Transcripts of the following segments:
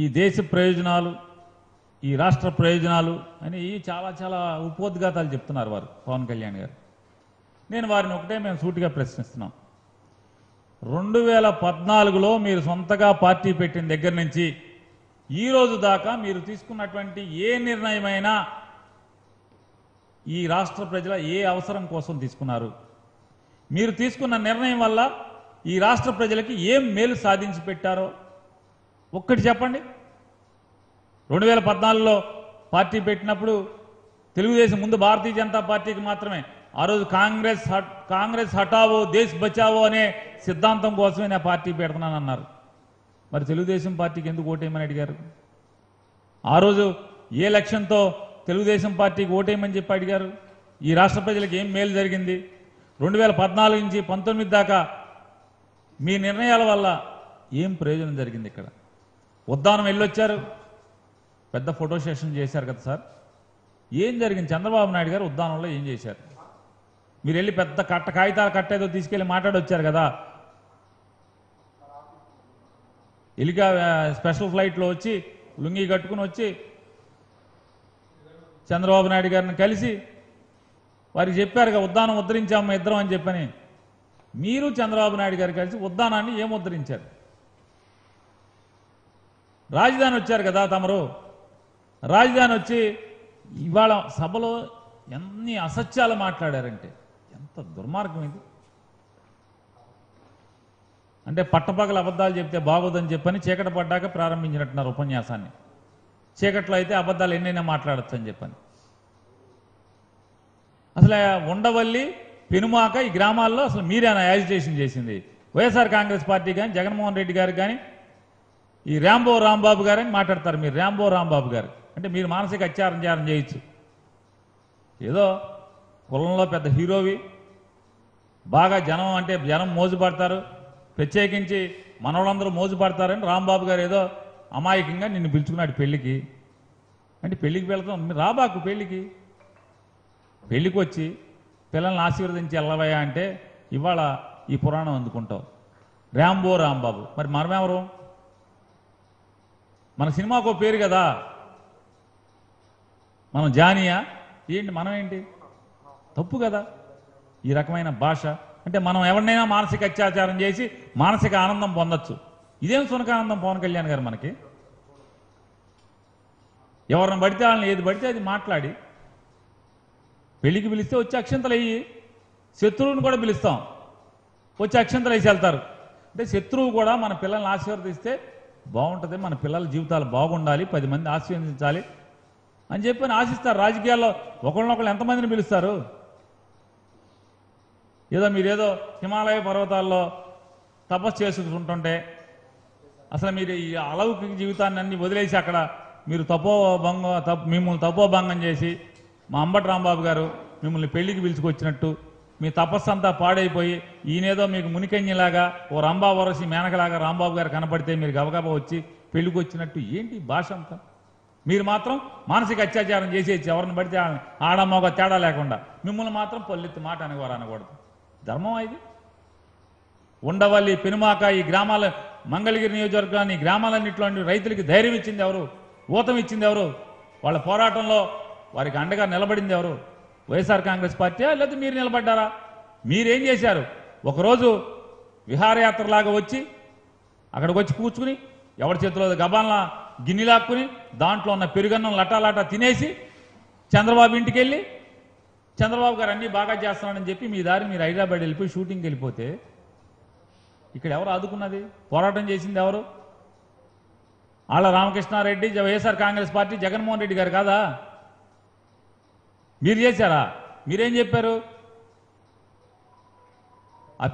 ఈ దేశ ప్రయోజనాలు ఈ రాష్ట్ర ప్రయోజనాలు అని చాలా చాలా ఉపోద్ఘాతాలు చెప్తున్నారు వారు పవన్ కళ్యాణ్ గారు. నేను వారిని ఒకటే మేము సూటిగా ప్రశ్నిస్తున్నాం. 2014లో మీరు సొంతగా పార్టీ పెట్టిన దగ్గర నుంచి ఈ రోజు దాకా మీరు తీసుకున్నటువంటి ఏ నిర్ణయమైనా ఈ రాష్ట్ర ప్రజల ఏ అవసరం కోసం తీసుకున్నారు? మీరు తీసుకున్న నిర్ణయం వల్ల ఈ రాష్ట్ర ప్రజలకి ఏం మేలు సాధించి పెట్టారో ఒక్కటి చెప్పండి. 2014లో పార్టీ పెట్టినప్పుడు తెలుగుదేశం ముందు భారతీయ జనతా పార్టీకి మాత్రమే, ఆ రోజు కాంగ్రెస్ హఠావో దేశ్ బచావో అనే సిద్ధాంతం కోసమే నేను పార్టీ పెడుతున్నానన్నారు. మరి తెలుగుదేశం పార్టీకి ఎందుకు ఓటేయమని అడిగారు? ఆ రోజు ఏ లక్ష్యంతో తెలుగుదేశం పార్టీకి ఓటేయమని చెప్పి అడిగారు? ఈ రాష్ట్ర ప్రజలకు ఏం మేలు జరిగింది? 2014 నుంచి 2019 దాకా మీ నిర్ణయాల వల్ల ఏం ప్రయోజనం జరిగింది? ఇక్కడ ఉద్దానం వెళ్ళొచ్చారు, పెద్ద ఫోటో సెషన్ చేశారు కదా సార్, ఏం జరిగింది? చంద్రబాబు నాయుడు గారు ఉద్దానంలో ఏం చేశారు? మీరు వెళ్ళి పెద్ద కాగితాలు కట్టేదో తీసుకెళ్ళి మాట్లాడొచ్చారు కదా, ఎలిగా స్పెషల్ ఫ్లైట్లో వచ్చి లుంగి కట్టుకుని వచ్చి చంద్రబాబు నాయుడు గారిని కలిసి వారికి చెప్పారు కదా ఉద్దానం ఉద్ధరించాము ఇద్దరం అని చెప్పని. మీరు చంద్రబాబు నాయుడు గారు కలిసి ఉద్దానాన్ని ఏం ఉద్ధరించారు? రాజధాని వచ్చారు కదా తమరు, రాజధాని వచ్చి ఇవాళ సభలో ఎన్ని అసత్యాలు మాట్లాడారంటే ఎంత దుర్మార్గం ఇది. అంటే పట్టపగల అబద్ధాలు చెప్తే బాగోదని చెప్పని చీకటి పడ్డాక ప్రారంభించినట్టున్నారు ఉపన్యాసాన్ని. చీకట్లో అయితే అబద్ధాలు ఎన్నైనా మాట్లాడచ్చు అని చెప్పని. అసలు ఉండవల్లి పెనుమాక ఈ గ్రామాల్లో అసలు మీరేనా యాజిటేషన్ చేసింది? వైఎస్ఆర్ కాంగ్రెస్ పార్టీ కానీ జగన్మోహన్ రెడ్డి గారు కానీ ఈ రాంబాబు గారు అని మాట్లాడతారు. మీరు రాంబాబు గారు అంటే మీరు మానసిక అత్యాచారం చేయొచ్చు, ఏదో కులంలో పెద్ద హీరోవి, బాగా జనం అంటే జనం మోజుపడతారు, ప్రత్యేకించి మనవాళ్ళందరూ మోజుపడతారని రాంబాబు గారు ఏదో అమాయకంగా నిన్ను పిలుచుకున్నాడు పెళ్లికి. అంటే పెళ్లికి వెళ్తాం మీరు రాబాకు, పెళ్లికి వచ్చి పిల్లల్ని ఆశీర్వదించి వెళ్ళవయ్యా అంటే ఇవాళ ఈ పురాణం అందుకుంటావు రాంబాబు. మరి మనమెవరు? మన సినిమాకు పేరు కదా, మనం జానియా ఏంటి? మనం ఏంటి? తప్పు కదా ఈ రకమైన భాష. అంటే మనం ఎవరినైనా మానసిక అత్యాచారం చేసి మానసిక ఆనందం పొందొచ్చు. ఇదేం సునకానందం పవన్ కళ్యాణ్ గారు మనకి? ఎవరిని పడితే వాళ్ళని ఏది పడితే అది మాట్లాడి పెళ్లికి పిలిస్తే వచ్చి అక్షంతలు అయ్యి, శత్రువుని కూడా పిలుస్తాం వచ్చి అక్షంతలు వేసి వెళ్తారు. అంటే శత్రువు కూడా మన పిల్లల్ని ఆశీర్వదిస్తే బాగుంటుంది, మన పిల్లల జీవితాలు బాగుండాలి, 10 మంది ఆశీర్వదించాలి అని చెప్పి ఆశిస్తారు. రాజకీయాల్లో ఒకళ్ళనొకళ్ళు ఎంతమందిని పిలుస్తారు? ఏదో మీరేదో హిమాలయ పర్వతాల్లో తపస్సు చేసుకుంటుంటే అసలు మీరు ఈ అలౌకిక జీవితాన్ని అన్ని వదిలేసి అక్కడ మీరు మిమ్మల్ని తపోభంగం చేసి మా అంబటి రాంబాబు గారు మిమ్మల్ని పెళ్లికి పిలుచుకొచ్చినట్టు మీ తపస్సు అంతా పాడైపోయి ఈయనేదో మీకు మునికెన్నిలాగా ఓ రాంబాబు వరసి మేనకలాగా రాంబాబు గారు కనపడితే మీరు గబగబా వచ్చి పెళ్లికి వచ్చినట్టు. ఏంటి భాష అంతా? మీరు మాత్రం మానసిక అత్యాచారం చేసేసి ఎవరిని పడితే ఆడమ్మొక తేడా లేకుండా మిమ్మల్ని మాత్రం పల్లెత్తి మాట అనేవారు అనకూడదు. ధర్మం ఇది? ఉండవల్లి పెనుమాక ఈ గ్రామాల మంగళగిరి నియోజకవర్గాన్ని గ్రామాలన్నింటిలోని రైతులకి ధైర్యం ఇచ్చింది ఎవరు? ఊతం ఇచ్చింది ఎవరు? వాళ్ళ పోరాటంలో వారికి అండగా నిలబడింది ఎవరు? వైఎస్ఆర్ కాంగ్రెస్ పార్టీ లేదా మీరు నిలబడ్డారా? మీరేం చేశారు? ఒకరోజు విహారయాత్రలాగా వచ్చి అక్కడికి వచ్చి కూర్చుని ఎవరి చేతిలో గబాన్లా గిన్నె లాక్కుని దాంట్లో ఉన్న పెరుగన్నం లటాలాటా తినేసి చంద్రబాబు ఇంటికి వెళ్ళి చంద్రబాబు గారు అన్నీ బాగా చేస్తున్నాడని చెప్పి మీ దారి మీరు హైదరాబాద్ వెళ్ళిపోయి షూటింగ్కి వెళ్ళిపోతే ఇక్కడ ఎవరు ఆదుకున్నది? పోరాటం చేసింది ఎవరు? ఆళ్ళ రామకృష్ణారెడ్డి, వైఎస్ఆర్ కాంగ్రెస్ పార్టీ, జగన్మోహన్ రెడ్డి గారు కాదా? మీరు చేశారా? మీరేం చెప్పారు? ఆ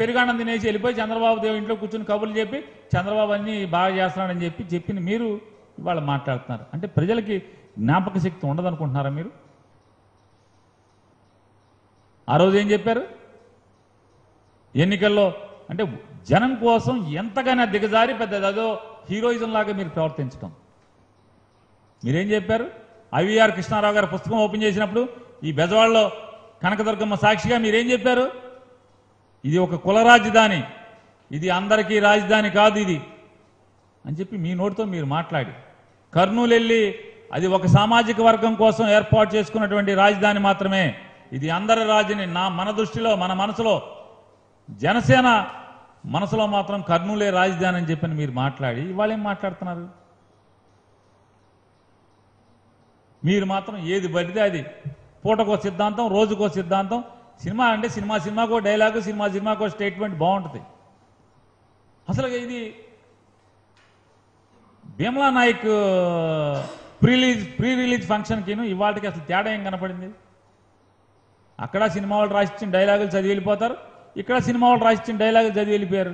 పెరుగానం తినేసి వెళ్ళిపోయి చంద్రబాబు దేవు ఇంట్లో కూర్చుని కబుర్లు చెప్పి చంద్రబాబు అన్ని బాగా చేస్తున్నాడని చెప్పిన మీరు ఇవాళ మాట్లాడుతున్నారు. అంటే ప్రజలకి జ్ఞాపక శక్తి ఉండదనుకుంటున్నారా మీరు? ఆ రోజు ఏం చెప్పారు ఎన్నికల్లో? అంటే జనం కోసం ఎంతగానో దిగజారి పెద్దది అదో హీరోయిజం లాగా మీరు ప్రవర్తించడం. మీరేం చెప్పారు? ఐవీఆర్ కృష్ణారావు గారు పుస్తకం ఓపెన్ చేసినప్పుడు ఈ బెజవాడలో కనకదుర్గమ్మ సాక్షిగా మీరేం చెప్పారు? ఇది ఒక కుల రాజధాని, ఇది అందరికీ రాజధాని కాదు, ఇది अंजेपी मी नोटितो मीरु माट्लाडि कर्नूल एल्ली అది ఒక సామాజిక వర్గం కోసం ఏర్పాటు చేసుకున్నటువంటి రాజధాని మాత్రమే ఇది అందరి రాజధాని నా మన దృష్టిలో మన మనసులో జనసేన మనసులో మాత్రం కర్నూలే రాజధాని అని చెప్పని మీరు మాట్లాడి ఇవాళ ఏం మాట్లాడుతున్నారు మీరు మాత్రం ఏది బడితే అది పూటకో సిద్ధాంతం రోజుకో సిద్ధాంతం సినిమా అంటే సినిమా సినిమాకో డైలాగ్ సినిమా సినిమాకో స్టేట్మెంట్ బాగుంటుంది అసలు ఇది Bheemla Nayak pre release function కిను ఇవాల్టికి అసలు తేడా ఏం కనబడింది అక్కడ సినిమా వాళ్ళు రాసిచ్చిన డైలాగులు చదివి వెళ్ళిపోతారు ఇక్కడ సినిమా వాళ్ళు రాసిచ్చిన డైలాగులు చదివి వెళ్ళిపోయారు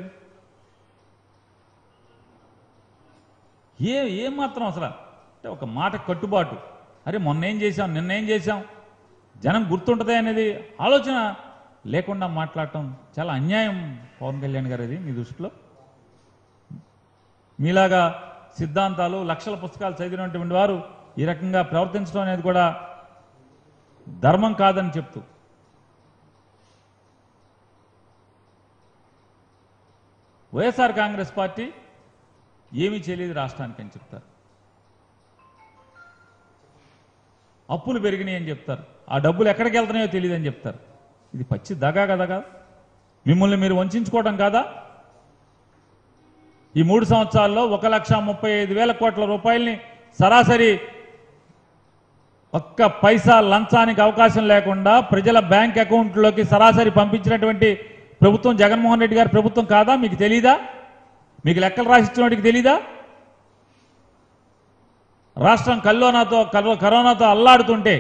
ఏం మాత్రం అసలు అంటే ఒక మాట కట్టుబాటు అరే మొన్న ఏం చేశాం నిన్న ఏం చేశాం జనం గుర్తుంటదే అనేది ఆలోచన లేకుండా మాట్లాడటం చాలా అన్యాయం పవన్ కళ్యాణ్ గారు ఇది మీ దృష్టిలో మీలాగా సిద్ధాంతాలు లక్షల పుస్తకాలు చదివినటువంటి వారు ఈ రకంగా ప్రవర్తించడం అనేది కూడా ధర్మం కాదని చెప్తూ వైఎస్ఆర్ కాంగ్రెస్ పార్టీ ఏమీ చేయలేదు రాష్ట్రానికి అని చెప్తారు అప్పులు పెరిగినాయి అని చెప్తారు ఆ డబ్బులు ఎక్కడికి వెళ్తున్నాయో తెలియదు అని చెప్తారు ఇది పచ్చి దగా కదా మిమ్మల్ని మీరు వంచుకోవడం కాదా ఈ 3 సంవత్సరాల్లో 1,35,000 కోట్ల రూపాయల్ని సరాసరి ఒక్క పైసా లంచానికి అవకాశం లేకుండా ప్రజల బ్యాంక్ అకౌంట్లోకి సరాసరి పంపించినటువంటి ప్రభుత్వం జగన్మోహన్ రెడ్డి గారి ప్రభుత్వం కాదా మీకు తెలీదా మీకు లెక్కలు రాసిచ్చినోడికి తెలీదా రాష్ట్రం కరోనాతో అల్లాడుతుంటే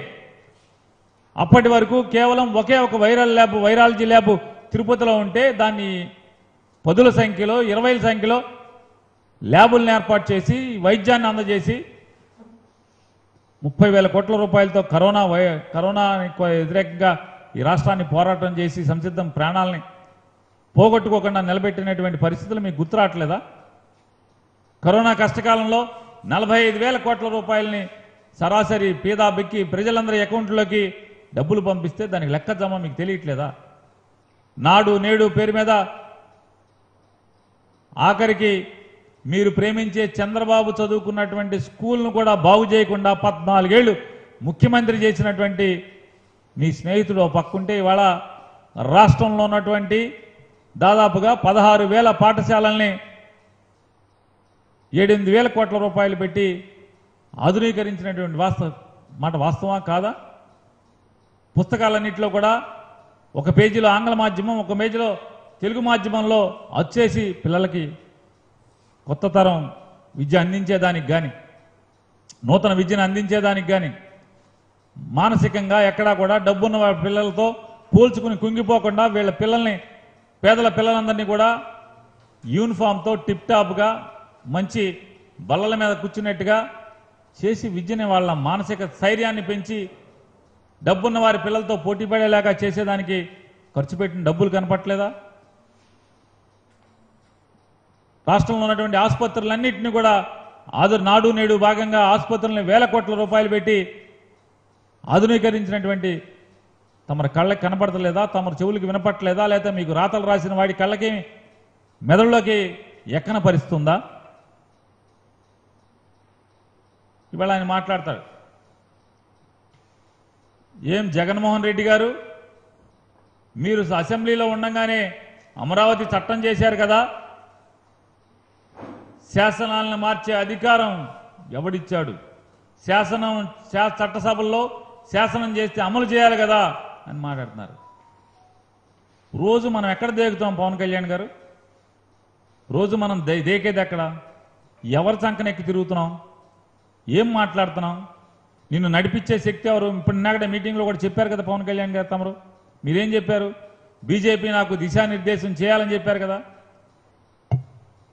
అప్పటి వరకు కేవలం ఒకే ఒక వైరాలజీ ల్యాబ్ తిరుపతిలో ఉంటే దాన్ని పదుల సంఖ్యలో 20ల సంఖ్యలో ల్యాబులను ఏర్పాటు చేసి వైద్యాన్ని అందజేసి 30,000 కోట్ల రూపాయలతో కరోనాకు వ్యతిరేకంగా ఈ రాష్ట్రాన్ని పోరాటం చేసి సంసిద్ధం ప్రాణాలని పోగొట్టుకోకుండా నిలబెట్టినటువంటి పరిస్థితులు మీకు గుర్తు రావట్లేదా కరోనా కష్టకాలంలో 45,000 కోట్ల రూపాయలని సరాసరి పేద బిక్కి ప్రజలందరి అకౌంట్లోకి డబ్బులు పంపిస్తే దానికి లెక్క జమ మీకు తెలియట్లేదా నాడు నేడు పేరు మీద ఆఖరికి మీరు ప్రేమించే చంద్రబాబు చదువుకున్నటువంటి స్కూల్ను కూడా బాగు చేయకుండా 14 ఏళ్ళు ముఖ్యమంత్రి చేసినటువంటి మీ స్నేహితుడు పక్కుంటే ఇవాళ రాష్ట్రంలో ఉన్నటువంటి దాదాపుగా 16,000 పాఠశాలల్ని 7,000 కోట్ల రూపాయలు పెట్టి ఆధునీకరించినటువంటి వాస్తవమా కాదా పుస్తకాలన్నింటిలో కూడా ఒక పేజీలో ఆంగ్ల మాధ్యమం ఒక పేజీలో తెలుగు మాధ్యమంలో వచ్చేసి పిల్లలకి కొత్త తరం విద్య అందించేదానికి కానీ నూతన విద్యను అందించేదానికి కానీ మానసికంగా ఎక్కడా కూడా డబ్బున్న వాళ్ళ పిల్లలతో పోల్చుకుని కుంగిపోకుండా వీళ్ళ పిల్లల్ని పేదల పిల్లలందరినీ కూడా యూనిఫామ్తో టిప్ టాప్గా మంచి బల్లల మీద కూర్చున్నట్టుగా చేసి విద్యని వాళ్ళ మానసిక స్థైర్యాన్ని పెంచి డబ్బున్న వారి పిల్లలతో పోటీ పడేలాగా చేసేదానికి ఖర్చు పెట్టిన డబ్బులు కనపట్లేదా రాష్ట్రంలో ఉన్నటువంటి ఆసుపత్రులన్నింటినీ కూడా నాడు నేడు భాగంగా ఆసుపత్రులను 1,000 కోట్ల రూపాయలు పెట్టి ఆధునీకరించినటువంటి తమ కళ్ళకి కనపడతలేదా తమ చెవులకి వినపట్టలేదా లేదా మీకు రాతలు రాసిన వాడి కళ్ళకి మెదడులోకి ఎక్కన పరిస్తుందా ఇవాళ ఆయన మాట్లాడతాడు ఏం జగన్మోహన్ రెడ్డి గారు మీరు అసెంబ్లీలో ఉండగానే అమరావతి చట్టం చేశారు కదా శాసనాలను మార్చే అధికారం ఎవడిచ్చాడు చట్టసభల్లో శాసనం చేస్తే అమలు చేయాలి కదా అని మాట్లాడుతున్నారు రోజు మనం ఎక్కడ దేగుతాం పవన్ కళ్యాణ్ గారు రోజు మనం దేకేది ఎక్కడ ఎవరి చంకనెక్కి తిరుగుతున్నాం ఏం మాట్లాడుతున్నాం నిన్ను నడిపించే శక్తి ఎవరు ఇప్పుడు నాకడే మీటింగ్లో కూడా చెప్పారు కదా పవన్ కళ్యాణ్ గారు తమరు మీరేం చెప్పారు బీజేపీ నాకు దిశానిర్దేశం చేయాలని చెప్పారు కదా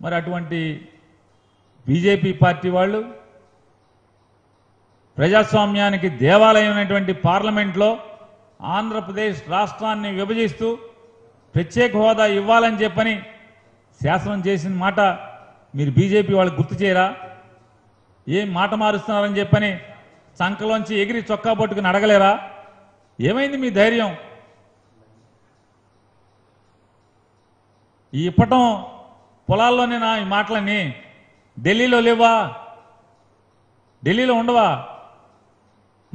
మరి అటువంటి బీజేపీ పార్టీ వాళ్ళు ప్రజాస్వామ్యానికి దేవాలయమైనటువంటి పార్లమెంట్లో ఆంధ్రప్రదేశ్ రాష్ట్రాన్ని విభజిస్తూ ప్రత్యేక హోదా ఇవ్వాలని చెప్పని శాసనం చేసిన మాట మీరు బీజేపీ వాళ్ళు గుర్తు చేయరా ఏం మాట మారుస్తున్నారని చెప్పని చంకలోంచి ఎగిరి చొక్కా పట్టుకుని అడగలేరా ఏమైంది మీ ధైర్యం ఈ ఇప్పటం పొలాల్లోనే నా ఈ మాటలని ఢిల్లీలో లేవా? ఢిల్లీలో ఉండవా?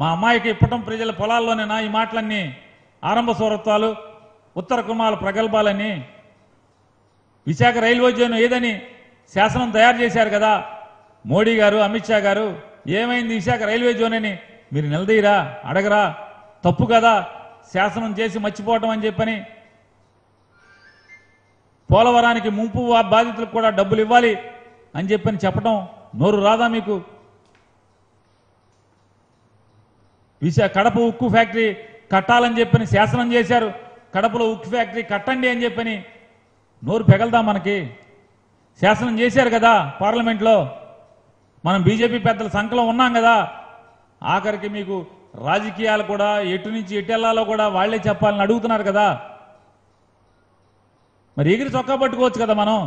మా అమ్మాయికి ఇప్పటం ప్రజల పొలాల్లోనేనా ఈ మాటలన్నీ? ఆరంభ సౌరత్వాలు, ఉత్తర కుమాల ప్రగల్భాలని, విశాఖ రైల్వే జోన్ ఏదని శాసనం తయారు చేశారు కదా మోడీ గారు, అమిత్ షా గారు. ఏమైంది విశాఖ రైల్వే జోన్ అని మీరు నిలదీయరా, అడగరా? తప్పు కదా శాసనం చేసి మర్చిపోవటం అని చెప్పని. పోలవరానికి ముంపు బాధితులకు కూడా డబ్బులు ఇవ్వాలి అని చెప్పని చెప్పడం నోరు రాదా మీకు? విశాఖ కడప ఉక్కు ఫ్యాక్టరీ కట్టాలని చెప్పని శాసనం చేశారు, కడపలో ఉక్కు ఫ్యాక్టరీ కట్టండి అని చెప్పని నోరు పెగలదా మనకి? శాసనం చేశారు కదా పార్లమెంట్లో, మనం బీజేపీ పెద్దల సంఖలో ఉన్నాం కదా. ఆఖరికి మీకు రాజకీయాలు కూడా ఎటు నుంచి ఎటెళ్లాలో కూడా వాళ్లే చెప్పాలని అడుగుతున్నారు కదా. మరి ఎగిరి చొక్కా పట్టుకోవచ్చు కదా మనం,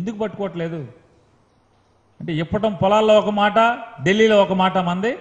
ఎందుకు పట్టుకోవట్లేదు? అంటే ఇప్పటం పొలాల్లో ఒక మాట, ఢిల్లీలో ఒక మాట మంది.